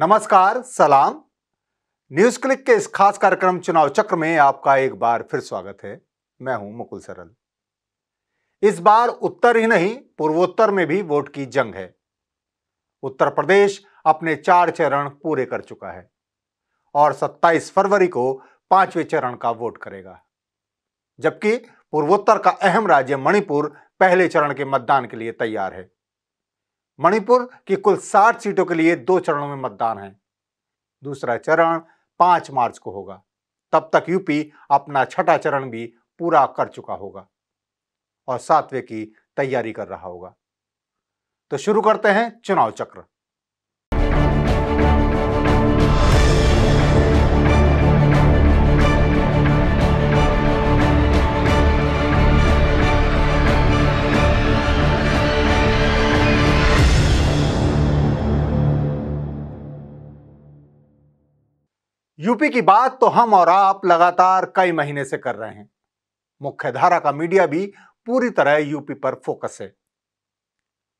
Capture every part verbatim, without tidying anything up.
नमस्कार, सलाम। News click के इस खास कार्यक्रम चुनाव चक्र में आपका एक बार फिर स्वागत है। मैं हूं मुकुल सरल। इस बार उत्तर ही नहीं पूर्वोत्तर में भी वोट की जंग है। उत्तर प्रदेश अपने चार चरण पूरे कर चुका है और सत्ताईस फरवरी को पांचवें चरण का वोट करेगा, जबकि पूर्वोत्तर का अहम राज्य मणिपुर पहले चरण के मतदान के लिए तैयार है। मणिपुर की कुल साठ सीटों के लिए दो चरणों में मतदान है। दूसरा चरण पांच मार्च को होगा। तब तक यूपी अपना छठा चरण भी पूरा कर चुका होगा और सातवें की तैयारी कर रहा होगा। तो शुरू करते हैं चुनाव चक्र। यूपी की बात तो हम और आप लगातार कई महीने से कर रहे हैं। मुख्य धारा का मीडिया भी पूरी तरह यूपी पर फोकस है,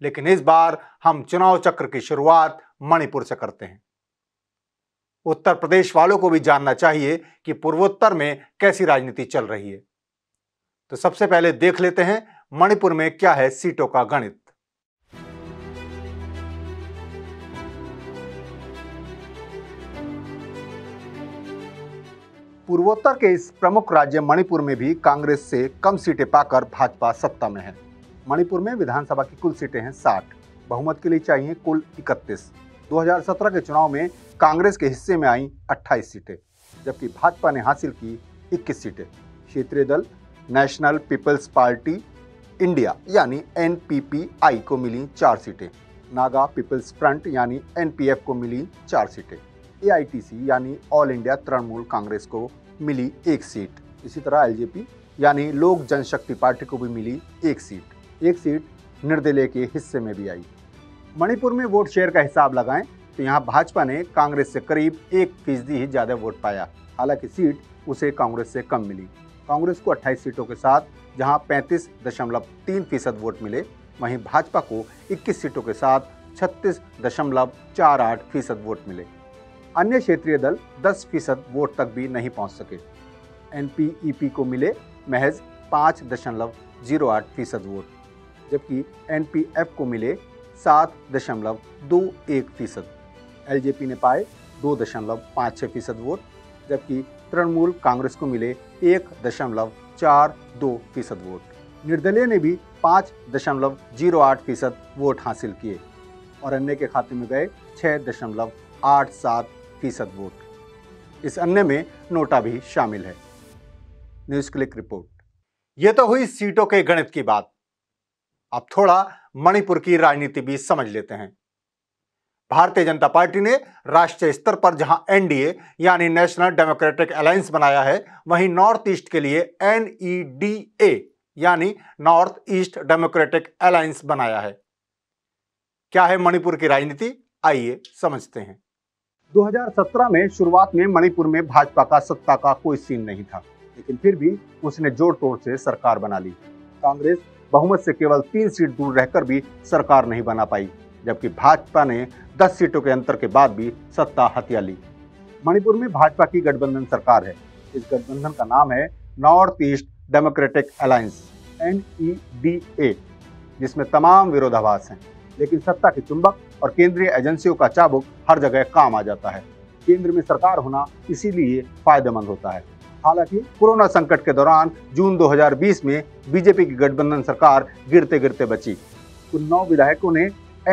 लेकिन इस बार हम चुनाव चक्र की शुरुआत मणिपुर से करते हैं। उत्तर प्रदेश वालों को भी जानना चाहिए कि पूर्वोत्तर में कैसी राजनीति चल रही है। तो सबसे पहले देख लेते हैं मणिपुर में क्या है सीटों का गणित। पूर्वोत्तर के इस प्रमुख राज्य मणिपुर में भी कांग्रेस से कम सीटें पाकर भाजपा सत्ता में है। मणिपुर में विधानसभा की कुल सीटें हैं साठ, बहुमत के लिए चाहिए कुल इकतीस। दो हज़ार सत्रह के चुनाव में कांग्रेस के हिस्से में आईं अट्ठाईस सीटें, जबकि भाजपा ने हासिल की इक्कीस सीटें। क्षेत्रीय दल नेशनल पीपल्स पार्टी इंडिया यानी एन पी पी आई को मिली चार सीटें। नागा पीपल्स फ्रंट यानी एन पी एफ को मिली चार सीटें। ए आई टी सी यानी ऑल इंडिया तृणमूल कांग्रेस को मिली एक सीट। इसी तरह एल जे पी यानी लोक जनशक्ति पार्टी को भी मिली एक सीट। एक सीट निर्दलीय के हिस्से में भी आई। मणिपुर में वोट शेयर का हिसाब लगाएं तो यहाँ भाजपा ने कांग्रेस से करीब एक फीसदी ही ज़्यादा वोट पाया, हालांकि सीट उसे कांग्रेस से कम मिली। कांग्रेस को अट्ठाईस सीटों के साथ जहाँ पैंतीस दशमलव तीन फीसद वोट मिले, वहीं भाजपा को इक्कीस सीटों के साथ छत्तीस दशमलव चार आठ फीसद वोट मिले। अन्य क्षेत्रीय दल दस फीसद वोट तक भी नहीं पहुंच सके। एन पी ई पी को मिले महज पाँच दशमलव जीरो आठ फीसद वोट, जबकि एन पी एफ को मिले सात दशमलव दो एक फीसद। एल जे पी ने पाए दो दशमलव पाँच छः फीसद वोट, जबकि तृणमूल कांग्रेस को मिले एक दशमलव चार दो फीसद वोट। निर्दलीय ने भी पाँच दशमलव जीरो आठ फीसद वोट हासिल किए और अन्य के खाते में गए छः दशमलव आठ सात फीसद वोट। इस अन्य में नोटा भी शामिल है। News click report. ये तो हुई सीटों के गणित की बात। अब थोड़ा मणिपुर की राजनीति भी समझ लेते हैं। भारतीय जनता पार्टी ने राष्ट्रीय स्तर पर जहां एन डी ए यानी नेशनल डेमोक्रेटिक अलायंस बनाया है, वहीं नॉर्थ ईस्ट के लिए एन ई डी ए यानी नॉर्थ ईस्ट डेमोक्रेटिक अलायंस बनाया है। क्या है मणिपुर की राजनीति, आइए समझते हैं। दो हज़ार सत्रह में शुरुआत में मणिपुर में भाजपा का सत्ता का कोई सीन नहीं था, लेकिन फिर भी उसने जोड़ तोड़ से सरकार बना ली। कांग्रेस बहुमत से केवल तीन सीट दूर रहकर भी सरकार नहीं बना पाई, जबकि भाजपा ने दस सीटों के अंतर के बाद भी सत्ता हथिया ली। मणिपुर में भाजपा की गठबंधन सरकार है। इस गठबंधन का नाम है north east democratic alliance N E D A, जिसमें तमाम विरोधाभास हैं, लेकिन सत्ता के चुंबक और केंद्रीय एजेंसियों का चाबुक हर जगह काम आ जाता है। केंद्र में सरकार होना इसीलिए फायदेमंद होता है। हालांकि कोरोना संकट के दौरान जून दो हज़ार बीस में बीजेपी की गठबंधन सरकार गिरते गिरते बची। उन नौ विधायकों ने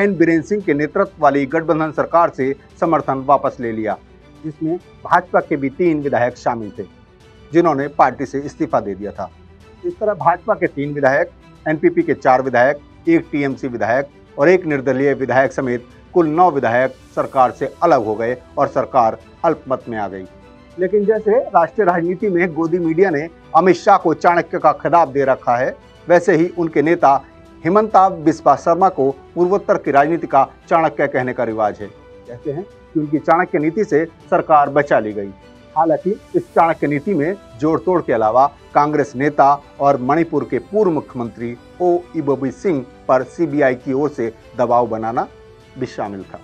एन बीरेन्द्र सिंह के नेतृत्व वाली गठबंधन सरकार से समर्थन वापस ले लिया, जिसमें भाजपा के भी तीन विधायक शामिल थे, जिन्होंने पार्टी से इस्तीफा दे दिया था। इस तरह भाजपा के तीन विधायक, एन पी पी के चार विधायक, एक टी एम सी विधायक और एक निर्दलीय विधायक समेत कुल नौ विधायक सरकार से अलग हो गए और सरकार अल्पमत में आ गई। लेकिन जैसे राष्ट्रीय राजनीति में गोदी मीडिया ने अमित शाह को चाणक्य का खिताब दे रखा है, वैसे ही उनके नेता हिमंता बिस्वा शर्मा को पूर्वोत्तर की राजनीति का चाणक्य कहने का रिवाज है। कहते हैं कि उनकी चाणक्य नीति से सरकार बचा ली गई। हालांकि इस चाणक्य नीति में जोड़ तोड़ के अलावा कांग्रेस नेता और मणिपुर के पूर्व मुख्यमंत्री ओम इबोबी सिंह पर सी बी आई की ओर से दबाव बनाना भी शामिल था।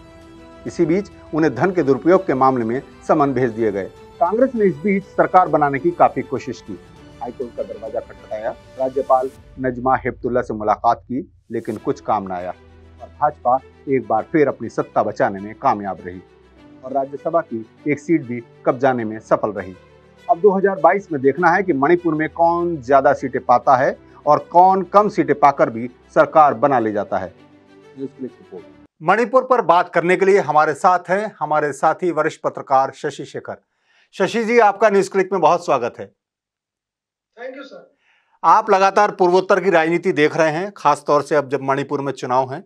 इसी बीच उन्हें धन के दुरुपयोग के मामले में समन भेज दिए गए। कांग्रेस ने इस बीच सरकार बनाने की काफी कोशिश की, हाईकोर्ट का दरवाजा खटखटाया, राज्यपाल नजमा हेपतुल्ला से मुलाकात की, लेकिन कुछ काम न आया और भाजपा एक बार फिर अपनी सत्ता बचाने में कामयाब रही और राज्यसभा की एक सीट भी कब्जाने में सफल रही। अब दो हज़ार बाईस में देखना है कि मणिपुर में कौन ज्यादा सीटें पाता है और कौन कम सीटें पाकर भी सरकार बना ले जाता है। मणिपुर पर बात करने के लिए हमारे साथ हैं हमारे साथी वरिष्ठ पत्रकार शशि शेखर। शशि जी, आपका न्यूज क्लिक में बहुत स्वागत है। Thank you sir. आप लगातार पूर्वोत्तर की राजनीति देख रहे हैं, खासतौर से अब जब मणिपुर में चुनाव है,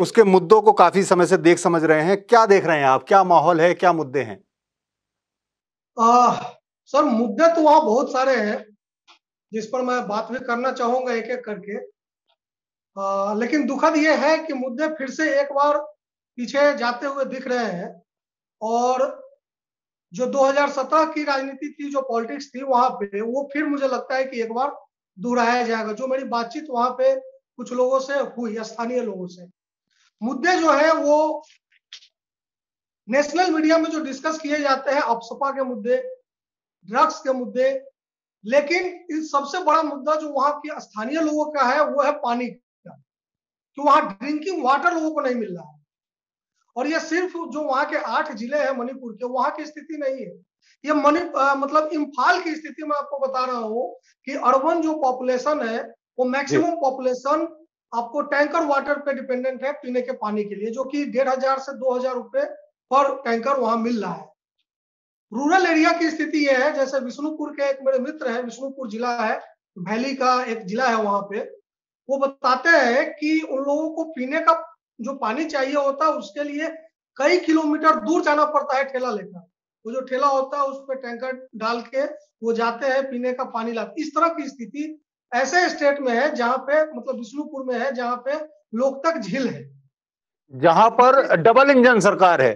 उसके मुद्दों को काफी समय से देख समझ रहे हैं। क्या देख रहे हैं आप, क्या माहौल है, क्या मुद्दे हैं? आ, सर मुद्दे तो वहाँ बहुत सारे हैं जिस पर मैं बात भी करना चाहूंगा एक एक करके, आ, लेकिन दुखद ये है कि मुद्दे फिर से एक बार पीछे जाते हुए दिख रहे हैं और जो दो हज़ार सत्रह की राजनीति थी, जो पॉलिटिक्स थी वहां पे, वो फिर मुझे लगता है कि एक बार दोहराया जाएगा। जो मेरी बातचीत वहां पे कुछ लोगों से हुई, स्थानीय लोगों से, मुद्दे जो है वो नेशनल मीडिया में जो डिस्कस किए जाते हैं, अपसपा के मुद्दे, ड्रग्स के मुद्दे, लेकिन इस सबसे बड़ा मुद्दा जो वहां के स्थानीय लोगों का है वो है पानी का, कि वहां ड्रिंकिंग वाटर लोगों को नहीं मिल रहा है। और ये सिर्फ जो वहां के आठ जिले हैं मणिपुर के, वहां की स्थिति नहीं है, ये मणिपुर मतलब इम्फाल की स्थिति मैं आपको बता रहा हूँ कि अर्बन जो पॉपुलेशन है वो मैक्सिमम पॉपुलेशन आपको टैंकर वाटर पे डिपेंडेंट है पीने के पानी के लिए, जो कि डेढ़ हजार से दो हजार रुपए पर टैंकर वहां मिल रहा है। रूरल एरिया की स्थिति यह है, जैसे विष्णुपुर के एक मेरे मित्र हैं, विष्णुपुर जिला है, वैली का एक जिला है, वहां पे वो बताते हैं कि उन लोगों को पीने का जो पानी चाहिए होता है उसके लिए कई किलोमीटर दूर जाना पड़ता है ठेला लेकर। वो जो ठेला होता है उस पर टैंकर डाल के वो जाते हैं पीने का पानी लाते। इस तरह की स्थिति ऐसे स्टेट में है जहाँ पे मतलब विष्णुपुर में है, जहाँ पे लोग तक झील है, जहाँ पर डबल इंजन सरकार है,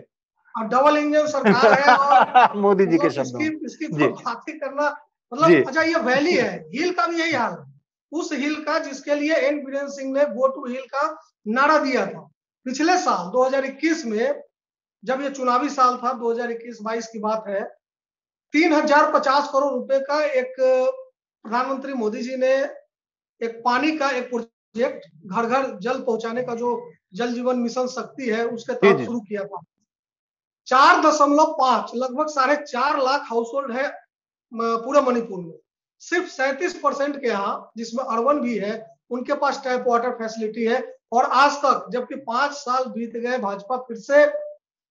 डबल इंजन सरकार है और मोदी जी के शब्दों में इसकी बात करना मतलब। अच्छा, ये वैली है, हिल का भी यही हाल है, उस हिल का जिसके लिए एन बीरेन्द्र सिंह ने गो टू हिल का नारा दिया था पिछले साल दो हज़ार इक्कीस में, जब ये चुनावी साल था दो हज़ार इक्कीस बाईस की बात है, तीन हजार पचास करोड़ रुपए का एक प्रधानमंत्री मोदी जी ने एक पानी का एक प्रोजेक्ट घर घर जल पहुंचाने का जो जल जीवन मिशन शक्ति है उसके तहत शुरू किया था। चार दशमलव पांच लगभग साढ़े चार लाख हाउस होल्ड है पूरे मणिपुर में, सिर्फ सैंतीस परसेंट के यहाँ जिसमें अर्बन भी है उनके पास टैप वाटर फैसिलिटी है। और आज तक, जबकि पांच साल बीत गए, भाजपा फिर से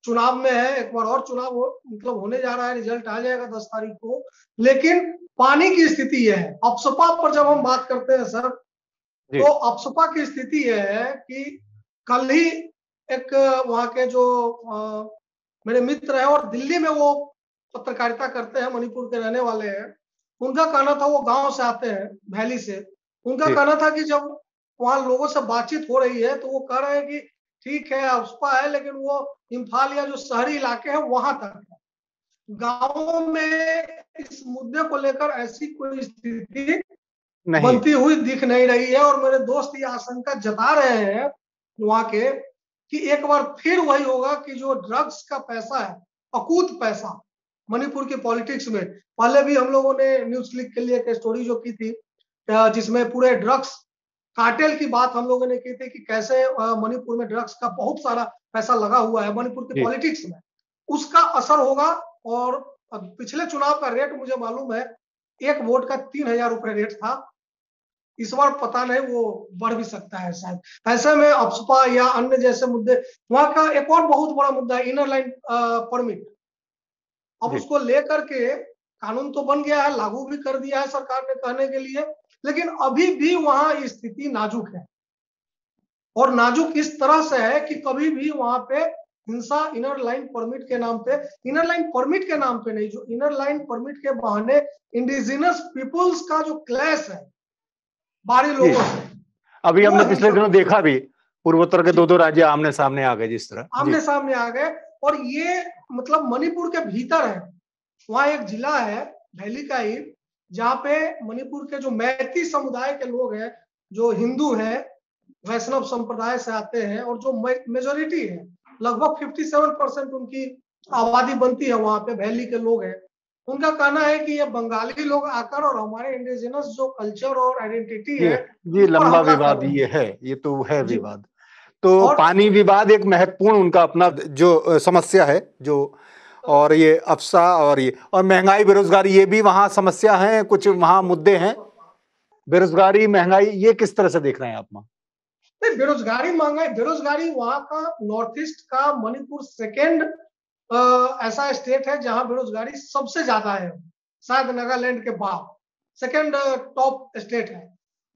चुनाव में है, एक बार और चुनाव हो, मतलब होने जा रहा है, रिजल्ट आ जाएगा दस तारीख को, लेकिन पानी की स्थिति यह है। अपसपा पर जब हम बात करते हैं सर, तो अपसपा की स्थिति यह है कि कल ही एक वहां के जो आ, मेरे मित्र हैं और दिल्ली में वो पत्रकारिता करते हैं, मणिपुर के रहने वाले हैं, उनका कहना था, वो गांव से आते हैं वैली से, उनका कहना था कि जब वहाँ लोगों से बातचीत हो रही है तो वो कह रहे हैं कि ठीक है अपसपा है लेकिन वो इम्फाल या जो शहरी इलाके हैं वहां तक है, गाँवों में इस मुद्दे को लेकर ऐसी कोई स्थिति बनती हुई दिख नहीं रही है। और मेरे दोस्त ये आशंका जता रहे हैं वहां के कि एक बार फिर वही होगा कि जो ड्रग्स का पैसा है, अकूत पैसा मणिपुर के पॉलिटिक्स में, पहले भी हम लोगों ने न्यूज क्लिक के लिए एक स्टोरी जो की थी जिसमें पूरे ड्रग्स कार्टेल की बात हम लोगों ने की थी कि कैसे मणिपुर में ड्रग्स का बहुत सारा पैसा लगा हुआ है मणिपुर के पॉलिटिक्स में, उसका असर होगा। और पिछले चुनाव का रेट मुझे मालूम है एक वोट का तीन हजार रुपये रेट था, इस बार पता नहीं वो बढ़ भी सकता है शायद। ऐसे में अपसपा या अन्य जैसे मुद्दे, वहां का एक और बहुत बड़ा मुद्दा है इनर लाइन परमिट। अब उसको लेकर के कानून तो बन गया है, लागू भी कर दिया है सरकार ने कहने के लिए, लेकिन अभी भी वहां स्थिति नाजुक है और नाजुक इस तरह से है कि कभी भी वहां पे हिंसा इनर लाइन परमिट के नाम पे, इनर लाइन परमिट के नाम पे नहीं, जो इनर लाइन परमिट के बहाने इंडिजिनस पीपुल्स का जो क्लैश है बाहरी लोगों से, अभी हमने पिछले दिनों देखा भी, पूर्वोत्तर के दो दो राज्य आमने सामने आ गए, जिस तरह आमने सामने आ गए। और ये मतलब मणिपुर के भीतर है, वहाँ एक जिला है भैली का ही, जहाँ पे मणिपुर के जो मैती समुदाय के लोग हैं, जो हिंदू हैं, वैष्णव संप्रदाय से आते हैं और जो मेजोरिटी है लगभग सत्तावन परसेंट उनकी आबादी बनती है, वहां पे वैली के लोग हैं। उनका कहना है कि ये बंगाली लोग आकर और हमारे इंडिजिनस जो कल्चर और आइडेंटिटी है, ये लंबा विवाद ये है, ये तो है विवाद। तो पानी विवाद एक महत्वपूर्ण उनका अपना जो समस्या है जो, और ये अफसा और ये और महंगाई बेरोजगारी ये भी वहाँ समस्या है, कुछ वहाँ मुद्दे हैं। बेरोजगारी महंगाई ये किस तरह से देख रहे हैं आप? माँ नहीं, बेरोजगारी महंगाई बेरोजगारी वहाँ का नॉर्थ ईस्ट का मणिपुर सेकेंड ऐसा स्टेट है जहाँ बेरोजगारी सबसे ज्यादा है, शायद नागालैंड के बाद सेकेंड टॉप स्टेट है।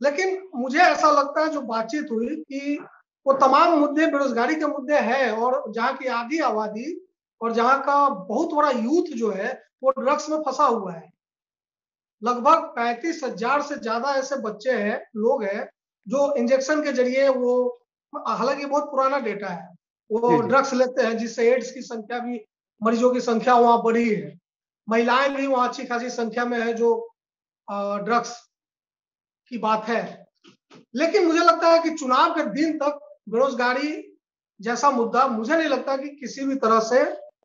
लेकिन मुझे ऐसा लगता है जो बातचीत हुई कि वो तमाम मुद्दे बेरोजगारी के मुद्दे हैं, और जहाँ की आधी आबादी और जहाँ का बहुत बड़ा यूथ जो है वो ड्रग्स में फंसा हुआ है। लगभग पैंतीस हजार से ज्यादा ऐसे बच्चे हैं, लोग हैं जो इंजेक्शन के जरिए, वो हालांकि बहुत पुराना डेटा है, वो ड्रग्स लेते हैं, जिससे एड्स की संख्या भी, मरीजों की संख्या वहाँ बढ़ी है। महिलाएं भी वहाँ अच्छी खासी संख्या में है, जो ड्रग्स की बात है। लेकिन मुझे लगता है कि चुनाव के दिन तक बेरोजगारी जैसा मुद्दा मुझे नहीं लगता कि किसी भी तरह से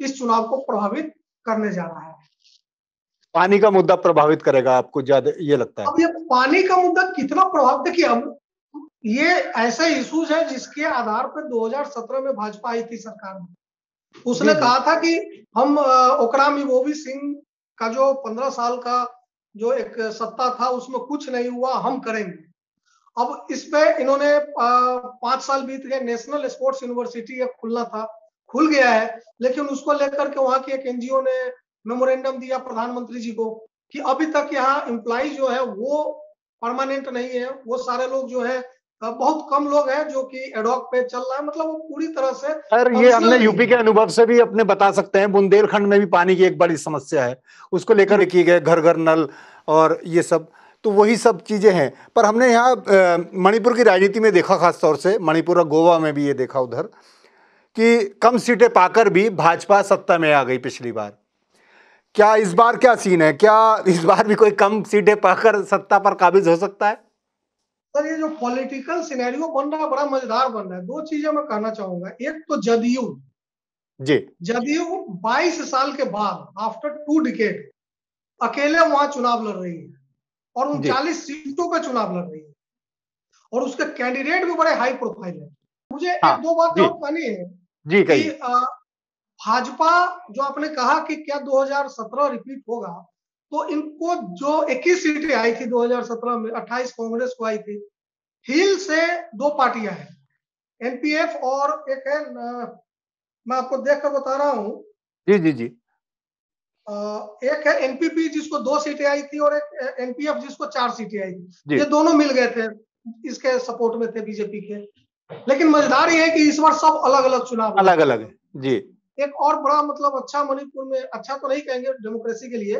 इस चुनाव को प्रभावित करने जा रहा है। पानी का मुद्दा प्रभावित करेगा आपको ज्यादा ये लगता है? अब ये पानी का मुद्दा कितना प्रभावित, देखिए हम ये ऐसे इश्यूज है जिसके आधार पर दो हजार सत्रह में भाजपा आई थी सरकार में, उसने कहा था कि हम ओकराम इबोबी सिंह का जो पंद्रह साल का जो एक सत्ता था उसमें कुछ नहीं हुआ, हम करेंगे। अब इस पे इन्होंने पांच साल बीत गए, नेशनल स्पोर्ट्स यूनिवर्सिटी खुलना था, खुल गया है, लेकिन उसको लेकर के वहां की एक एनजीओ ने मेमोरेंडम दिया प्रधानमंत्री जी को कि अभी तक यहाँ एम्प्लॉय जो है वो परमानेंट नहीं है, वो सारे लोग जो है बहुत कम लोग हैं जो कि एडॉक पे चल रहा है, मतलब वो पूरी तरह से। अरे ये हमने यूपी के अनुभव से भी अपने बता सकते हैं, बुंदेलखंड में भी पानी की एक बड़ी समस्या है, उसको लेकर की गए घर घर नल और ये सब, तो वही सब चीज़ें हैं। पर हमने यहाँ मणिपुर की राजनीति में देखा, खास तौर से मणिपुर और गोवा में भी ये देखा उधर, कि कम सीटें पाकर भी भाजपा सत्ता में आ गई पिछली बार। क्या इस बार क्या सीन है? क्या इस बार भी कोई कम सीटें पाकर सत्ता पर काबिज हो सकता है? सर ये जो पॉलिटिकल सिनेरियो बन रहा है बड़ा मजेदार बन रहा है। दो चीजें मैं कहना चाहूंगा, एक तो जदयू जी जदयू बाईस साल के बाद आफ्टर टू डिकेड अकेले वहां चुनाव लड़ रही है और उनचालीस सीटों पर चुनाव लड़ रही है, और उसके कैंडिडेट भी बड़े हाई प्रोफाइल है। मुझे हाँ, एक दो बात कहनी है जी, कि भाजपा जो आपने कहा कि क्या दो हजार सत्रह रिपीट होगा, तो इनको जो इक्कीस सीटें आई थी दो हजार सत्रह में, अट्ठाईस कांग्रेस को आई थी। हिल से दो पार्टियां हैं, एनपीएफ और एक है, मैं आपको देखकर बता रहा हूँ जी जी जी एक है एनपीपी जिसको दो सीटें आई थी और एक एनपीएफ जिसको चार सीटें आई थी। ये दोनों मिल गए थे, इसके सपोर्ट में थे बीजेपी के। लेकिन मजेदार ये है कि इस बार सब अलग अलग चुनाव, अलग अलग जी। एक और बड़ा मतलब अच्छा मणिपुर में, अच्छा तो नहीं कहेंगे डेमोक्रेसी के लिए,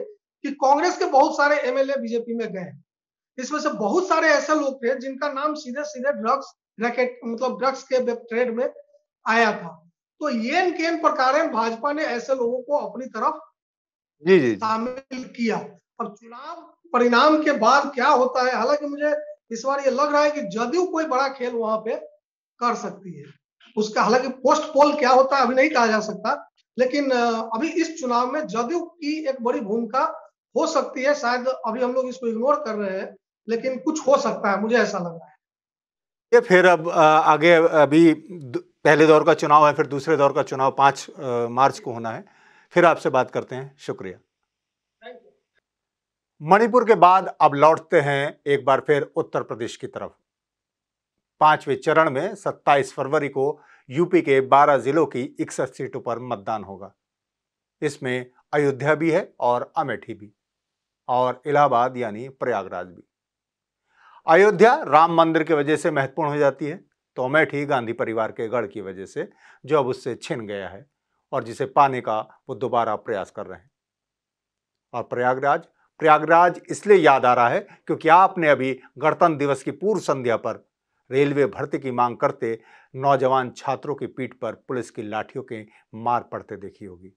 कि कांग्रेस के बहुत सारे एमएलए बीजेपी में गए। इसमें से बहुत सारे ऐसे लोग थे जिनका नाम सीधे सीधे ड्रग्स रैकेट मतलब ड्रग्स के वेब ट्रेड में आया था। तो ये केन प्रकार भाजपा ने ऐसे लोगों को अपनी तरफ जी जी शामिल किया। अब चुनाव परिणाम के बाद क्या होता है, हालांकि मुझे इस बार ये लग रहा है कि जदयू कोई बड़ा खेल वहां पे कर सकती है। उसका हालांकि पोस्ट पोल क्या होता है अभी नहीं कहा जा सकता, लेकिन अभी इस चुनाव में जदयू की एक बड़ी भूमिका हो सकती है। शायद अभी हम लोग इसको इग्नोर कर रहे हैं, लेकिन कुछ हो सकता है, मुझे ऐसा लग रहा है। ये फिर अब आगे, अभी पहले दौर का चुनाव है, फिर दूसरे दौर का चुनाव पाँच मार्च को होना है। फिर आपसे बात करते हैं, शुक्रिया। मणिपुर के बाद अब लौटते हैं एक बार फिर उत्तर प्रदेश की तरफ। पांचवें चरण में सत्ताईस फरवरी को यूपी के बारह जिलों की इकसठ सीटों पर मतदान होगा। इसमें अयोध्या भी है और अमेठी भी, और इलाहाबाद यानी प्रयागराज भी। अयोध्या राम मंदिर की वजह से महत्वपूर्ण हो जाती है, तो अमेठी गांधी परिवार के गढ़ की वजह से, जो अब उससे छिन गया है और जिसे पाने का वो दोबारा प्रयास कर रहे हैं। और प्रयागराज प्रयागराज इसलिए याद आ रहा है क्योंकि आपने अभी गणतंत्र दिवस की पूर्व संध्या पर रेलवे भर्ती की मांग करते नौजवान छात्रों की पीठ पर पुलिस की लाठियों के मार पड़ते देखी होगी।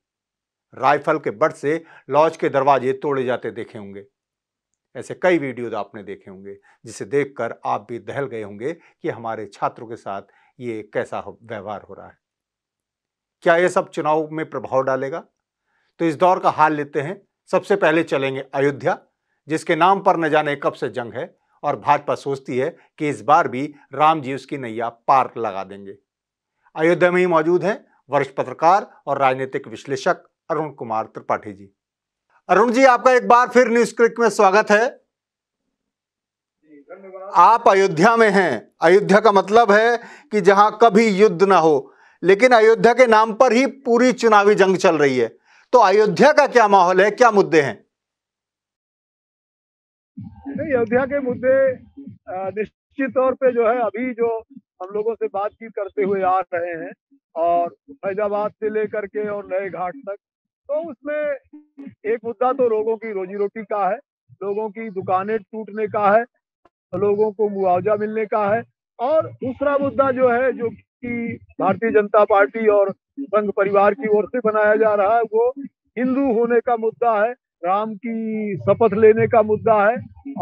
राइफल के बट से लॉज के दरवाजे तोड़े जाते देखे होंगे। ऐसे कई वीडियोज आपने देखे होंगे, जिसे देखकर आप भी दहल गए होंगे कि हमारे छात्रों के साथ ये कैसा व्यवहार हो रहा है। क्या ये सब चुनाव में प्रभाव डालेगा? तो इस दौर का हाल लेते हैं। सबसे पहले चलेंगे अयोध्या, जिसके नाम पर न जाने कब से जंग है और भाजपा सोचती है कि इस बार भी राम जी उसकी नैया पार लगा देंगे। अयोध्या में ही मौजूद हैं वरिष्ठ पत्रकार और राजनीतिक विश्लेषक अरुण कुमार त्रिपाठी जी। अरुण जी, आपका एक बार फिर न्यूज क्लिक में स्वागत है। आप अयोध्या में हैं। अयोध्या का मतलब है कि जहां कभी युद्ध ना हो, लेकिन अयोध्या के नाम पर ही पूरी चुनावी जंग चल रही है। तो अयोध्या का क्या माहौल है, क्या मुद्दे हैं? नहीं, अयोध्या के मुद्दे निश्चित तौर पे जो है अभी जो हम लोगों से बातचीत करते हुए आ रहे हैं और फैजाबाद से लेकर के और नए घाट तक, तो उसमें एक मुद्दा तो लोगों की रोजी रोटी का है, लोगों की दुकानें टूटने का है, लोगों को मुआवजा मिलने का है, और दूसरा मुद्दा जो है जो कि भारतीय जनता पार्टी और संघ परिवार की ओर से बनाया जा रहा है वो हिंदू होने का मुद्दा है, राम की शपथ लेने का मुद्दा है,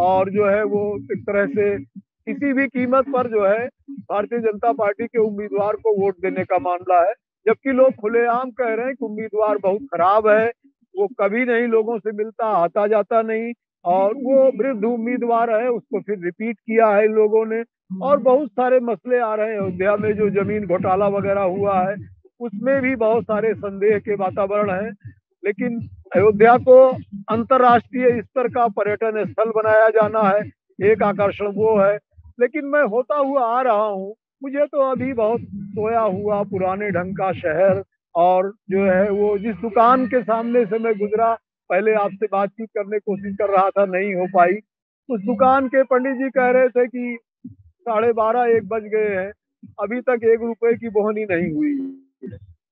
और जो है वो एक तरह से किसी भी कीमत पर जो है भारतीय जनता पार्टी के उम्मीदवार को वोट देने का मामला है। जबकि लोग खुलेआम कह रहे हैं कि उम्मीदवार बहुत खराब है, वो कभी नहीं लोगों से मिलता, आता जाता नहीं, और वो वृद्ध उम्मीदवार है, उसको फिर रिपीट किया है इन लोगों ने। और बहुत सारे मसले आ रहे हैं अयोध्या में, जो जमीन घोटाला वगैरह हुआ है उसमें भी बहुत सारे संदेह के वातावरण है। लेकिन अयोध्या को अंतर्राष्ट्रीय स्तर का पर्यटन स्थल बनाया जाना है, एक आकर्षण वो है। लेकिन मैं होता हुआ आ रहा हूँ, मुझे तो अभी बहुत सोया हुआ पुराने ढंग का शहर, और जो है वो जिस दुकान के सामने से मैं गुजरा, पहले आपसे बातचीत करने की कोशिश कर रहा था, नहीं हो पाई, उस दुकान के पंडित जी कह रहे थे कि साढ़े बारह एक बज गए हैं, अभी तक एक रुपए की बोहनी नहीं हुई।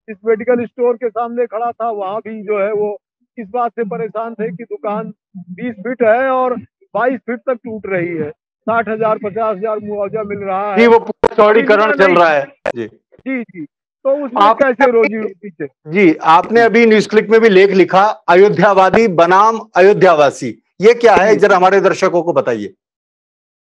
इस मेडिकल स्टोर के सामने खड़ा था, वहाँ भी जो है वो इस बात से परेशान थे कि दुकान बीस फीट है और बाईस फीट तक टूट रही है, साठ हजार पचास हजार मुआवजा मिल रहा है, वो चौड़ीकरण चल रहा है। जी जी जी तो उसमें कैसे रोजी रोटी से? जी, आपने अभी न्यूज क्लिक में भी लेख लिखा, अयोध्यावादी बनाम अयोध्यावासी, ये क्या है, जरा हमारे दर्शकों को बताइए।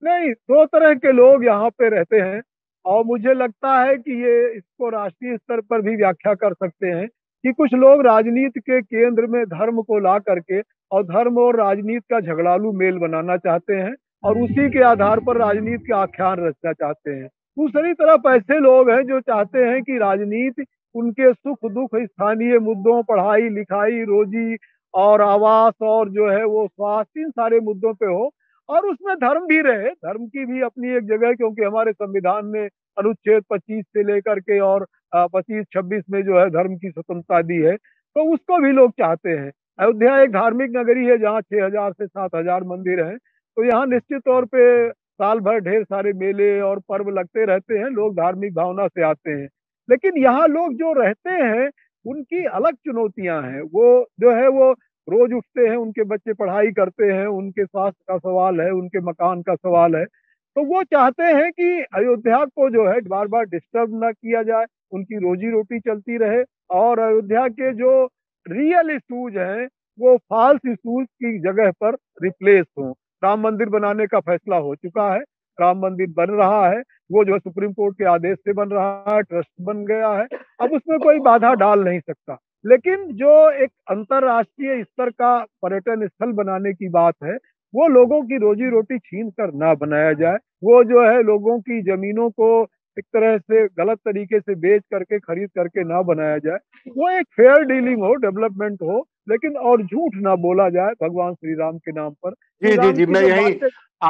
नहीं, दो तरह के लोग यहाँ पे रहते हैं, और मुझे लगता है कि ये इसको राष्ट्रीय स्तर पर भी व्याख्या कर सकते हैं कि कुछ लोग राजनीति के केंद्र में धर्म को ला करके और धर्म और राजनीति का झगड़ालू मेल बनाना चाहते हैं और उसी के आधार पर राजनीति के आख्यान रचना चाहते हैं। दूसरी तरफ ऐसे लोग हैं जो चाहते हैं कि राजनीति उनके सुख दुख, स्थानीय मुद्दों, पढ़ाई लिखाई, रोजी और आवास और जो है वो स्वास्थ्य, इन सारे मुद्दों पे हो, और उसमें धर्म भी रहे, धर्म की भी अपनी एक जगह, क्योंकि हमारे संविधान में अनुच्छेद पच्चीस से लेकर के और पच्चीस छब्बीस में जो है धर्म की स्वतंत्रता दी है, तो उसको भी लोग चाहते हैं। अयोध्या एक धार्मिक नगरी है जहाँ छह हजार से सात हजार मंदिर हैं, तो यहाँ निश्चित तौर पर साल भर ढेर सारे मेले और पर्व लगते रहते हैं, लोग धार्मिक भावना से आते हैं। लेकिन यहाँ लोग जो रहते हैं उनकी अलग चुनौतियां हैं, वो जो है वो रोज उठते हैं, उनके बच्चे पढ़ाई करते हैं, उनके स्वास्थ्य का सवाल है, उनके मकान का सवाल है, तो वो चाहते हैं कि अयोध्या को जो है बार बार डिस्टर्ब ना किया जाए, उनकी रोजी रोटी चलती रहे, और अयोध्या के जो रियल इशूज हैं वो फाल्स इशूज की जगह पर रिप्लेस हों। राम मंदिर बनाने का फैसला हो चुका है, राम मंदिर बन रहा है, वो जो सुप्रीम कोर्ट के आदेश से बन रहा है, ट्रस्ट बन गया है, अब उसमें कोई बाधा डाल नहीं सकता। लेकिन जो एक अंतर्राष्ट्रीय स्तर का पर्यटन स्थल बनाने की बात है, वो लोगों की रोजी रोटी छीन कर ना बनाया जाए, वो जो है लोगों की जमीनों को एक तरह से गलत तरीके से बेच करके खरीद करके ना बनाया जाए, वो एक फेयर डीलिंग हो, डेवलपमेंट हो, लेकिन और झूठ ना बोला जाए भगवान श्री राम के नाम पर। जी जी जी मैं यही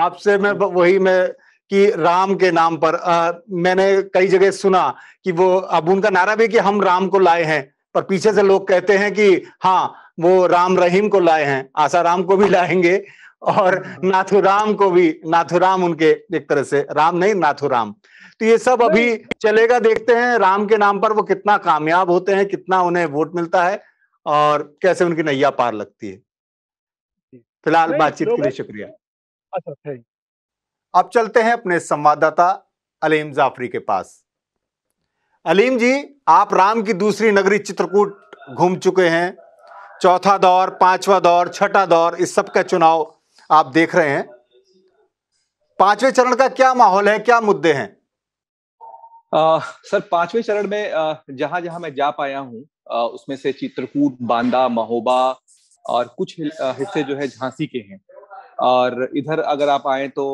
आपसे मैं वही मैं कि राम के नाम पर आ, मैंने कई जगह सुना कि वो, अब उनका नारा भी कि हम राम को लाए हैं, पर पीछे से लोग कहते हैं कि हाँ वो राम रहीम को लाए हैं, आसाराम को भी लाएंगे और नाथुराम को भी, नाथुराम उनके एक तरह से राम नहीं नाथुराम। तो ये सब अभी चलेगा, देखते हैं राम के नाम पर वो कितना कामयाब होते हैं, कितना उन्हें वोट मिलता है और कैसे उनकी नैया पार लगती है। फिलहाल बातचीत के लिए शुक्रिया। अच्छा, थैंक यू। अब चलते हैं अपने संवाददाता अलीम जाफरी के पास। अलीम जी, आप राम की दूसरी नगरी चित्रकूट घूम चुके हैं, चौथा दौर, पांचवा दौर, छठा दौर, इस सब का चुनाव आप देख रहे हैं। पांचवें चरण का क्या माहौल है, क्या मुद्दे हैं? आ, सर पांचवें चरण में जहां जहां मैं जा पाया हूँ उसमें से चित्रकूट, बांदा, महोबा और कुछ हिस्से जो है झांसी के हैं, और इधर अगर आप आए तो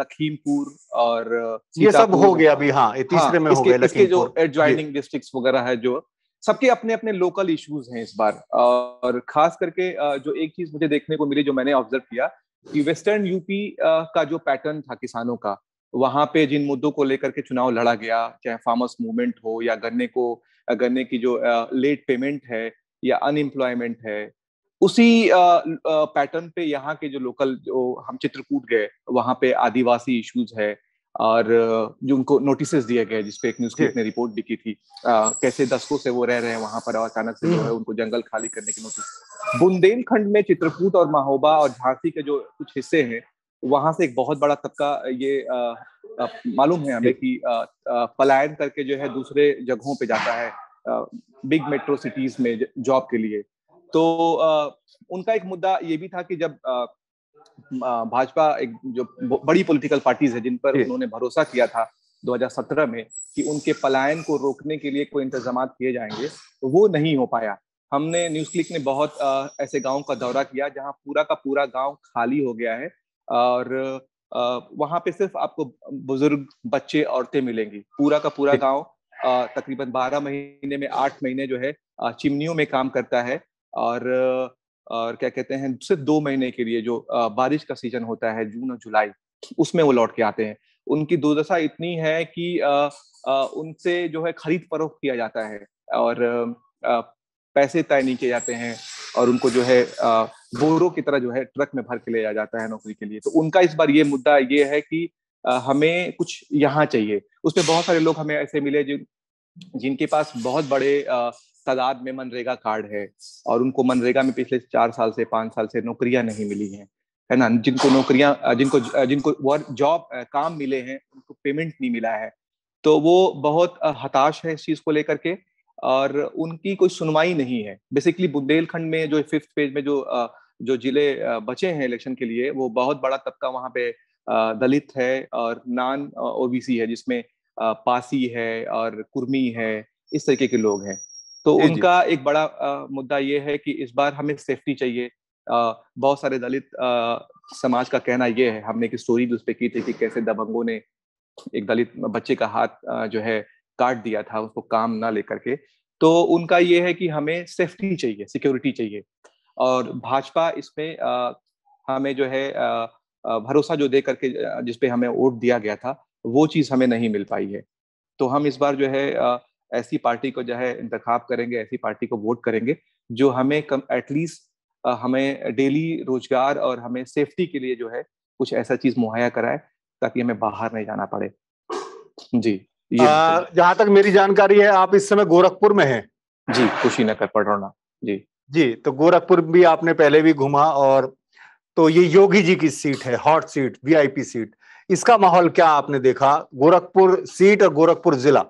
लखीमपुर और ये सब हो गया अभी। हाँ, तीसरे में हो गया लखीमपुर। जो एडजॉइनिंग डिस्ट्रिक्ट्स वगैरह है, जो सबके अपने अपने लोकल इश्यूज हैं इस बार। और खास करके जो एक चीज मुझे देखने को मिली, जो मैंने ऑब्जर्व किया कि वेस्टर्न यूपी का जो पैटर्न था किसानों का, वहां पे जिन मुद्दों को लेकर के चुनाव लड़ा गया, चाहे फार्मर्स मूवमेंट हो या गन्ने को गन्ने की जो लेट पेमेंट है या अनएम्प्लॉयमेंट है, उसी पैटर्न पे यहाँ के जो लोकल, जो हम चित्रकूट गए वहां पे आदिवासी इश्यूज है और जो उनको नोटिसेस दिए गए, जिसपे एक न्यूज क्लिप ने रिपोर्ट भी की थी, आ, कैसे दशकों से वो रह रहे हैं वहां पर और अचानक से जो है उनको जंगल खाली करने की नोटिस। बुंदेलखंड में चित्रकूट और महोबा और झांसी के जो कुछ हिस्से हैं वहां से एक बहुत बड़ा तबका, ये आ, आ, मालूम है हमें कि पलायन करके जो है दूसरे जगहों पे जाता है, आ, बिग मेट्रो सिटीज में जॉब के लिए। तो आ, उनका एक मुद्दा ये भी था कि जब आ, भाजपा एक जो बड़ी पॉलिटिकल पार्टीज है जिन पर उन्होंने भरोसा किया था दो हज़ार सत्रह में कि उनके पलायन को रोकने के लिए कोई इंतजाम किए जाएंगे, वो नहीं हो पाया। हमने न्यूज क्लिक ने बहुत आ, ऐसे गाँव का दौरा किया जहाँ पूरा का पूरा गाँव खाली हो गया है और आ, वहाँ पे सिर्फ आपको बुजुर्ग, बच्चे, औरतें मिलेंगी। पूरा का पूरा गाँव तकरीबन बारह महीने में आठ महीने जो है चिमनियों में काम करता है और और क्या कहते हैं, सिर्फ दो महीने के लिए जो बारिश का सीजन होता है, जून और जुलाई, उसमें वो लौट के आते हैं। उनकी दुर्दशा इतनी है कि आ, आ, उनसे जो है खरीद फरोख्त किया जाता है और आ, पैसे तय नहीं किए जाते हैं और उनको जो है आ, बोरों की तरह जो है ट्रक में भर के ले जाया जाता है नौकरी के लिए। तो उनका इस बार ये मुद्दा ये है कि आ, हमें कुछ यहाँ चाहिए। उसमें बहुत सारे लोग हमें ऐसे मिले जिन जिनके पास बहुत बड़े आ, तादाद में मनरेगा कार्ड है और उनको मनरेगा में पिछले चार साल से पांच साल से नौकरियां नहीं मिली हैं, है ना। जिनको नौकरियां जिनको जिनको वर्क जॉब काम मिले हैं उनको पेमेंट नहीं मिला है, तो वो बहुत हताश है इस चीज को लेकर के और उनकी कोई सुनवाई नहीं है। बेसिकली बुंदेलखंड में जो फिफ्थ फेज में जो जो जिले बचे हैं इलेक्शन के लिए, वो बहुत बड़ा तबका वहाँ पे दलित है और नॉन ओबीसी है, जिसमें पासी है और कुर्मी है, इस तरीके के लोग हैं। तो उनका एक बड़ा आ, मुद्दा ये है कि इस बार हमें सेफ्टी चाहिए। आ, बहुत सारे दलित आ, समाज का कहना ये है, हमने एक स्टोरी उस पर की थी कि कैसे दबंगों ने एक दलित बच्चे का हाथ आ, जो है काट दिया था उसको काम ना लेकर के। तो उनका ये है कि हमें सेफ्टी चाहिए, सिक्योरिटी चाहिए। और भाजपा इसमें आ, हमें जो है आ, भरोसा जो दे करके जिसपे हमें वोट दिया गया था, वो चीज़ हमें नहीं मिल पाई है। तो हम इस बार जो है आ, ऐसी पार्टी को जो है इंतखाब करेंगे, ऐसी पार्टी को वोट करेंगे जो हमें कम एटलीस्ट हमें डेली रोजगार और हमें सेफ्टी के लिए जो है कुछ ऐसा चीज मुहैया कराए ताकि हमें बाहर नहीं जाना पड़े। जी, जहां तक मेरी जानकारी है आप इस समय गोरखपुर में हैं। जी, कुशीनगर पड़ोना। जी जी, तो गोरखपुर भी आपने पहले भी घुमा, और तो ये योगी जी की सीट है, हॉट सीट, वीआईपी सीट। इसका माहौल क्या आपने देखा, गोरखपुर सीट और गोरखपुर जिला?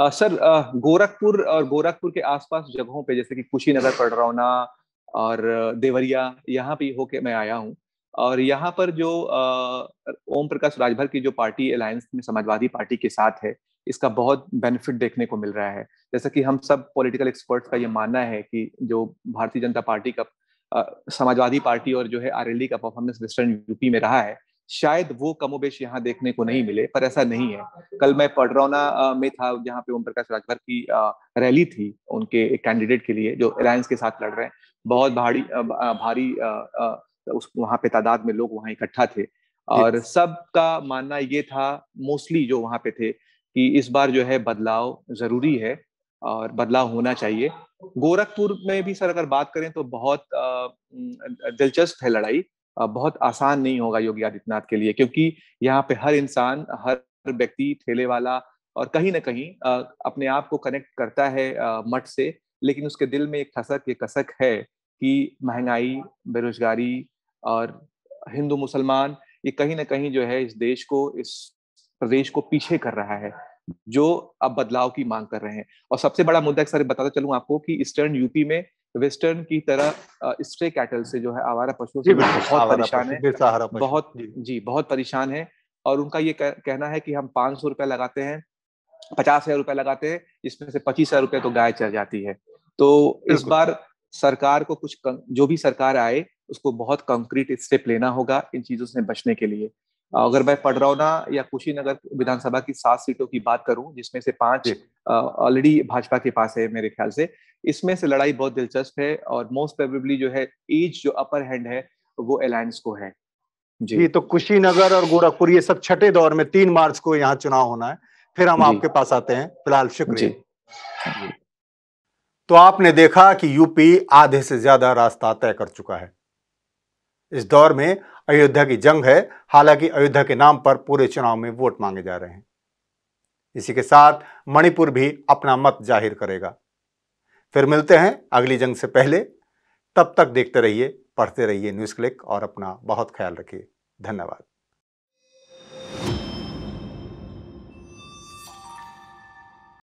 आ, सर आ, गोरखपुर और गोरखपुर के आसपास जगहों पे, जैसे कि कुशीनगर, पड़रौना और देवरिया, यहाँ पे होके मैं आया हूँ। और यहाँ पर जो ओम प्रकाश राजभर की जो पार्टी अलायंस में समाजवादी पार्टी के साथ है, इसका बहुत बेनिफिट देखने को मिल रहा है। जैसा कि हम सब पॉलिटिकल एक्सपर्ट्स का ये मानना है कि जो भारतीय जनता पार्टी का आ, समाजवादी पार्टी और जो है आरएलडी का परफॉर्मेंस वेस्टर्न यूपी में रहा है, शायद वो कमोबेश यहाँ देखने को नहीं मिले, पर ऐसा नहीं है। कल मैं पड़रौना में था जहाँ पे ओम प्रकाश राजभर की रैली थी उनके एक कैंडिडेट के लिए जो अलायंस के साथ लड़ रहे हैं। बहुत भारी भारी उस वहाँ पे तादाद में लोग वहाँ इकट्ठा थे और सब का मानना ये था, मोस्टली जो वहाँ पे थे, कि इस बार जो है बदलाव जरूरी है और बदलाव होना चाहिए। गोरखपुर में भी सर अगर बात करें तो बहुत दिलचस्प है लड़ाई। बहुत आसान नहीं होगा योगी आदित्यनाथ के लिए, क्योंकि यहाँ पे हर इंसान, हर व्यक्ति, ठेले वाला और कहीं ना कहीं अपने आप को कनेक्ट करता है मठ से, लेकिन उसके दिल में एक ठसक, ये कसक है कि महंगाई, बेरोजगारी और हिंदू मुसलमान, ये कहीं ना कहीं जो है इस देश को, इस प्रदेश को पीछे कर रहा है, जो अब बदलाव की मांग कर रहे हैं। और सबसे बड़ा मुद्दा, सर बताता चलूं आपको, कि ईस्टर्न यूपी में वेस्टर्न की तरह स्ट्रे कैटल से जो है आवारा पशुओं से बहुत परेशान है, बहुत जी बहुत परेशान है। और उनका ये कहना है कि हम पाँच सौ रुपये लगाते हैं, पचास हजार रुपये लगाते हैं, इसमें से पच्चीस हजार रुपये तो गाय चल जाती है। तो इस बार सरकार को कुछ जो भी सरकार आए उसको बहुत कंक्रीट स्टेप लेना होगा इन चीजों से बचने के लिए। अगर मैं पडरौना या कुशीनगर विधानसभा की सात सीटों की बात करूं, जिसमें से पांच ऑलरेडी भाजपा के पास है मेरे ख्याल से, इसमें से लड़ाई बहुत दिलचस्प है और मोस्ट प्रोबेबली जो है एज जो अपर हैंड है वो अलायंस को है जी। ये तो कुशीनगर और गोरखपुर ये सब छठे दौर में तीन मार्च को यहाँ चुनाव होना है, फिर हम आपके पास आते हैं। फिलहाल शुक्रिया। तो आपने देखा कि यूपी आधे से ज्यादा रास्ता तय कर चुका है। इस दौर में अयोध्या की जंग है, हालांकि अयोध्या के नाम पर पूरे चुनाव में वोट मांगे जा रहे हैं। इसी के साथ मणिपुर भी अपना मत जाहिर करेगा। फिर मिलते हैं अगली जंग से पहले, तब तक देखते रहिए, पढ़ते रहिए न्यूज़ क्लिक और अपना बहुत ख्याल रखिए। धन्यवाद।